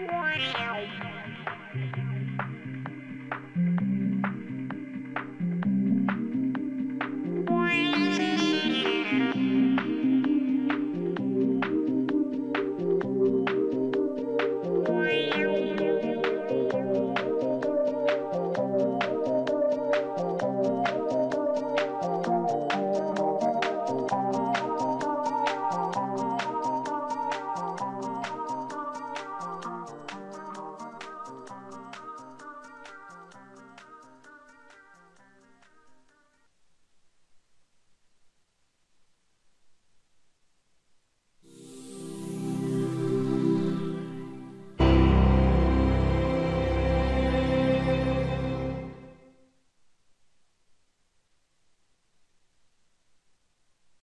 Wow.